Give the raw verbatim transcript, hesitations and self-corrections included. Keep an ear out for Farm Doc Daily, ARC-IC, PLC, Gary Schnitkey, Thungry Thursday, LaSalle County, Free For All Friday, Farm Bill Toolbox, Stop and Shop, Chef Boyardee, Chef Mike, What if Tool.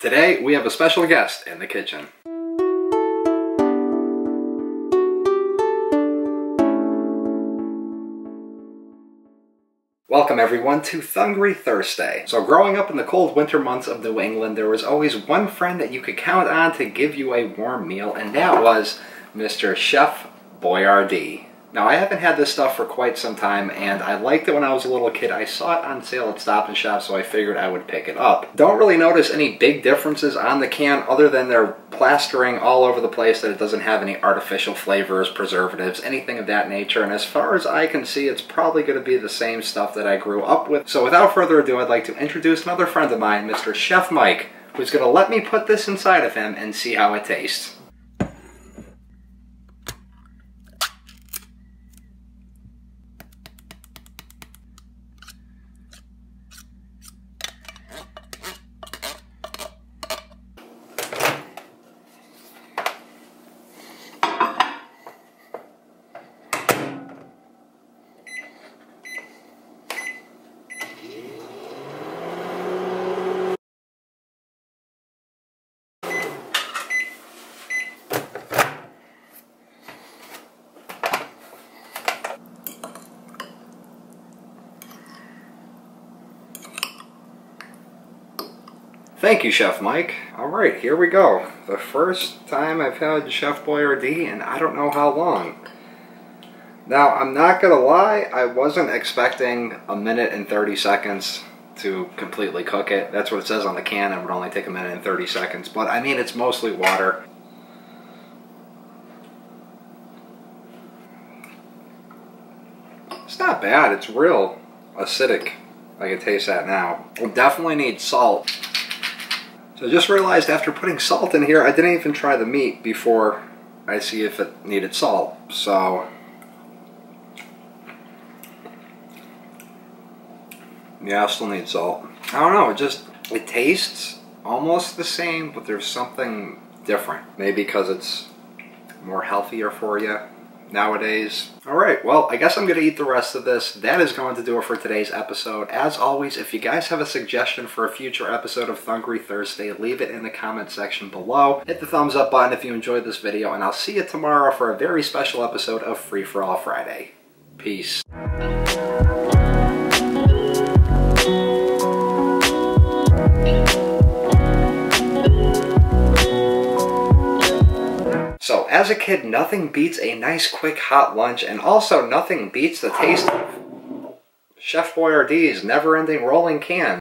Today we have a special guest in the kitchen. Welcome everyone to Thungry Thursday. So growing up in the cold winter months of New England, there was always one friend that you could count on to give you a warm meal, and that was Mister Chef Boyardee. Now, I haven't had this stuff for quite some time, and I liked it when I was a little kid. I saw it on sale at Stop and Shop, so I figured I would pick it up. Don't really notice any big differences on the can other than they're plastering all over the place that it doesn't have any artificial flavors, preservatives, anything of that nature. And as far as I can see, it's probably going to be the same stuff that I grew up with. So without further ado, I'd like to introduce another friend of mine, Mister Chef Mike, who's going to let me put this inside of him and see how it tastes. Thank you, Chef Mike. All right, here we go. The first time I've had Chef Boyardee in I don't know how long. Now, I'm not gonna lie, I wasn't expecting a minute and thirty seconds to completely cook it. That's what it says on the can, and it would only take a minute and thirty seconds. But I mean, it's mostly water. It's not bad, it's real acidic. I can taste that now. We'll definitely need salt. So I just realized after putting salt in here, I didn't even try the meat before I see if it needed salt. So, yeah, I still need salt. I don't know, it just, it tastes almost the same, but there's something different. Maybe because it's more healthier for you nowadays. All right, well, I guess I'm gonna eat the rest of this. That is going to do it for today's episode. As always, if you guys have a suggestion for a future episode of Thungry Thursday, leave it in the comment section below. Hit the thumbs up button if you enjoyed this video, and I'll see you tomorrow for a very special episode of Free For All Friday. Peace. So as a kid, nothing beats a nice quick hot lunch, and also nothing beats the taste of Chef Boyardee's never-ending rolling can.